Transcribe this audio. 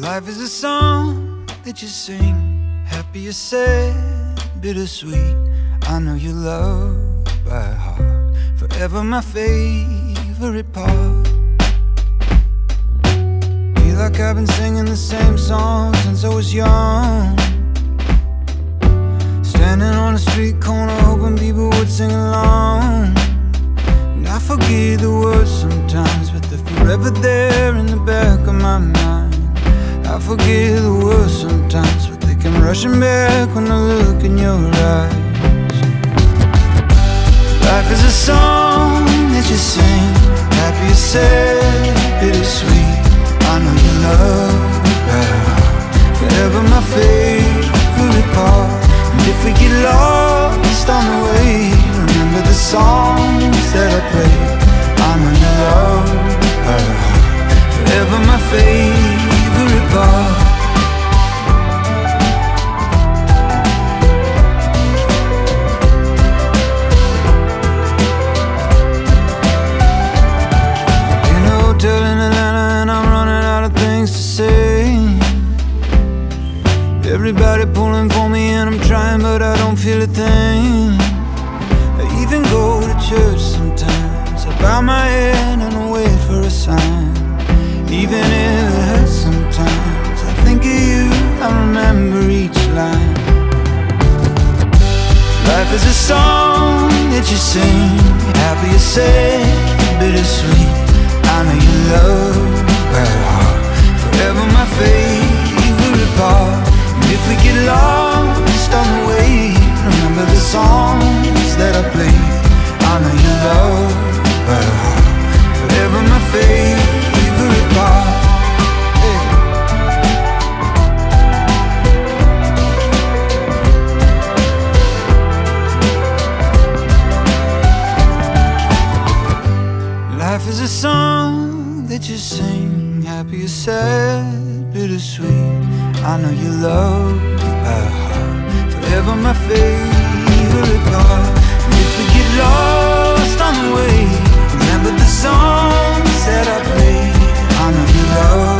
Life is a song that you sing, happy or sad, bittersweet. I know you love by heart, forever my favorite part. Feel like I've been singing the same song since I was young. Standing on a street corner hoping people would sing along. And I forget the words sometimes, but they're forever there in the back of my mind. I forget the words sometimes, but they come rushing back when I look in your eyes. Life is a song that you sing, happy or sad, bittersweet. I know you love me by heart, forever my favorite part. And if we get lost on the way, remember the songs that I play. I know you love me by heart, forever my favorite. Everybody pulling for me and I'm trying, but I don't feel a thing. I even go to church sometimes. I bow my head and I wait for a sign. Even if it hurts sometimes, I think of you, I remember each line. Life is a song that you sing, happy or sad, bittersweet. I know you love by heart, forever my favorite part. If we get lost on the way, remember the songs that I play. I know you love by heart, forever my favorite part. Hey. Life is a song that you sing, happy or sad, bittersweet. I know you love me by heart, forever my favorite part. And if we get lost on the way, remember the songs that I play. I know you love me.